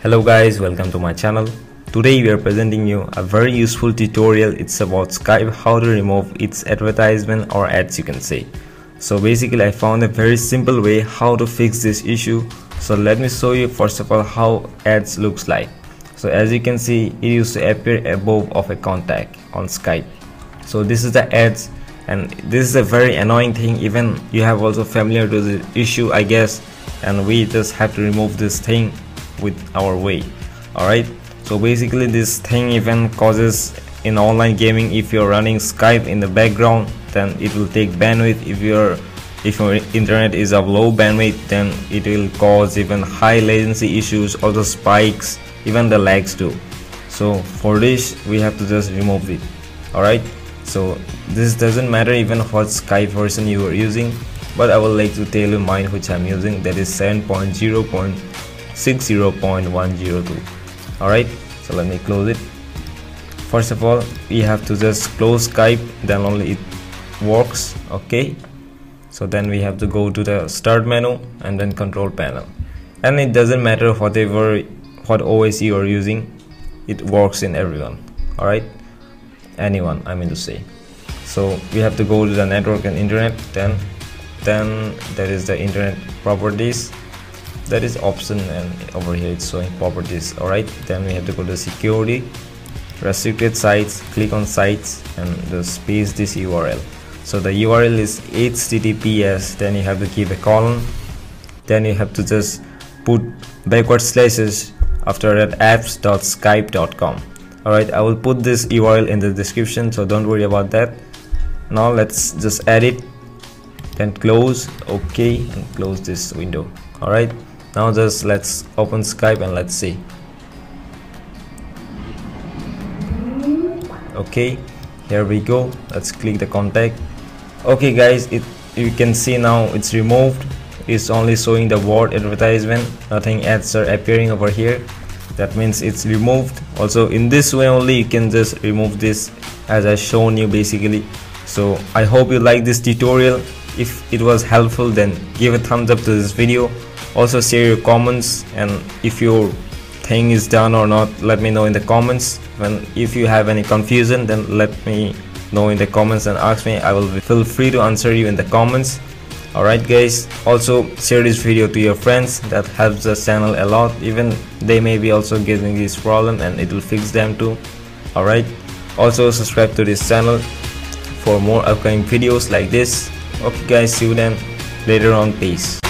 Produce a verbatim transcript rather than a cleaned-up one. Hello guys, welcome to my channel. Today we are presenting you a very useful tutorial. It's about Skype, how to remove its advertisement or ads, you can say. So basically I found a very simple way how to fix this issue. So let me show you first of all how ads looks like. So as you can see, it used to appear above of a contact on Skype. So this is the ads, and this is a very annoying thing. Even you have also familiar to the issue, I guess, and we just have to remove this thing with our way. Alright, so basically this thing even causes in online gaming, if you're running Skype in the background, then it will take bandwidth. If your if your internet is of low bandwidth, then it will cause even high latency issues, or the spikes, even the lags too. So for this we have to just remove it. Alright, so this doesn't matter even what Skype version you are using, but I would like to tell you mine, which I'm using, that is seven point zero point sixty point one zero two. Alright, so let me close it. First of all, we have to just close Skype, then only it works. Okay, so then we have to go to the start menu and then control panel, and it doesn't matter whatever what O S you are using, it works in everyone. Alright, anyone I mean to say. So we have to go to the network and internet, then then that is the internet properties, that is option, and over here it's showing properties. Alright, then we have to go to security, restricted sites, click on sites, and the space this U R L. So the U R L is H T T P S, then you have to give a colon, then you have to just put backward slashes after that apps dot skype dot com. Alright, I will put this U R L in the description, so don't worry about that. Now let's just add it, then close, okay, and close this window. Alright, now just let's open Skype and let's see. Okay, here we go. Let's click the contact. Okay guys, it you can see now it's removed. It's only showing the word advertisement, nothing ads are appearing over here. That means it's removed. Also in this way only you can just remove this, as I shown you basically. So I hope you like this tutorial. If it was helpful, then give a thumbs up to this video. Also share your comments, and if your thing is done or not, let me know in the comments. And if you have any confusion, then let me know in the comments and ask me. I will feel free to answer you in the comments. Alright guys, also share this video to your friends, that helps the channel a lot. Even they may be also getting this problem, and it will fix them too. Alright, also subscribe to this channel for more upcoming videos like this. Okay guys, see you then later on. Peace.